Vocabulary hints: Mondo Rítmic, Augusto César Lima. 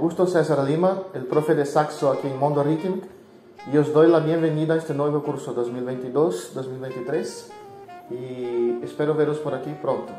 Augusto César Lima, el profe de saxo aquí en Mondo Rítmic, y os doy la bienvenida a este nuevo curso 2022-2023 y espero veros por aquí pronto.